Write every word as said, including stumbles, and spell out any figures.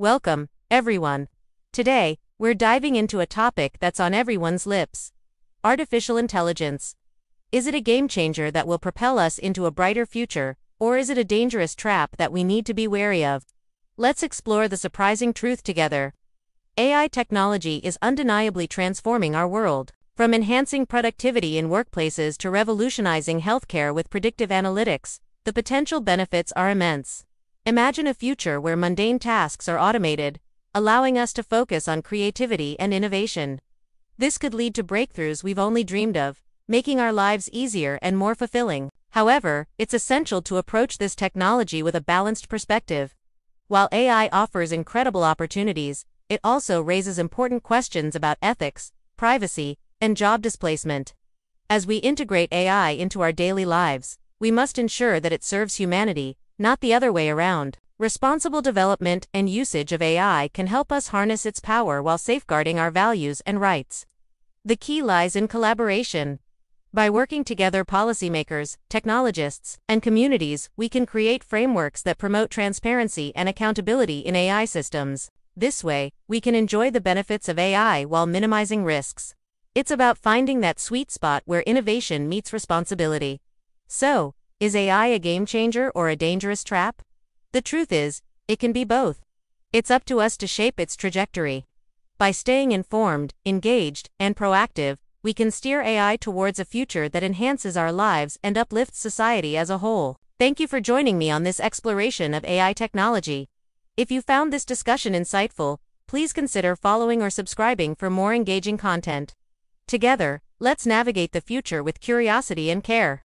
Welcome, everyone. Today, we're diving into a topic that's on everyone's lips. Artificial intelligence. Is it a game changer that will propel us into a brighter future, or is it a dangerous trap that we need to be wary of? Let's explore the surprising truth together. A I technology is undeniably transforming our world, from enhancing productivity in workplaces to revolutionizing healthcare with predictive analytics. The potential benefits are immense. Imagine a future where mundane tasks are automated, allowing us to focus on creativity and innovation. This could lead to breakthroughs we've only dreamed of, making our lives easier and more fulfilling. However, it's essential to approach this technology with a balanced perspective. While A I offers incredible opportunities, it also raises important questions about ethics, privacy, and job displacement. As we integrate A I into our daily lives, we must ensure that it serves humanity, not the other way around. Responsible development and usage of A I can help us harness its power while safeguarding our values and rights. The key lies in collaboration. By working together, policymakers, technologists, and communities, we can create frameworks that promote transparency and accountability in A I systems. This way, we can enjoy the benefits of A I while minimizing risks. It's about finding that sweet spot where innovation meets responsibility. So, is A I a game changer or a dangerous trap? The truth is, it can be both. It's up to us to shape its trajectory. By staying informed, engaged, and proactive, we can steer A I towards a future that enhances our lives and uplifts society as a whole. Thank you for joining me on this exploration of A I technology. If you found this discussion insightful, please consider following or subscribing for more engaging content. Together, let's navigate the future with curiosity and care.